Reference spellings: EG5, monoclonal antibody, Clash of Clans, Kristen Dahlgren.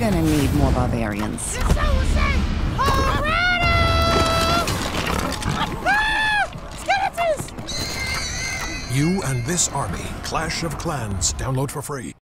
gonna need more barbarians. You and this army, Clash of Clans. Download for free.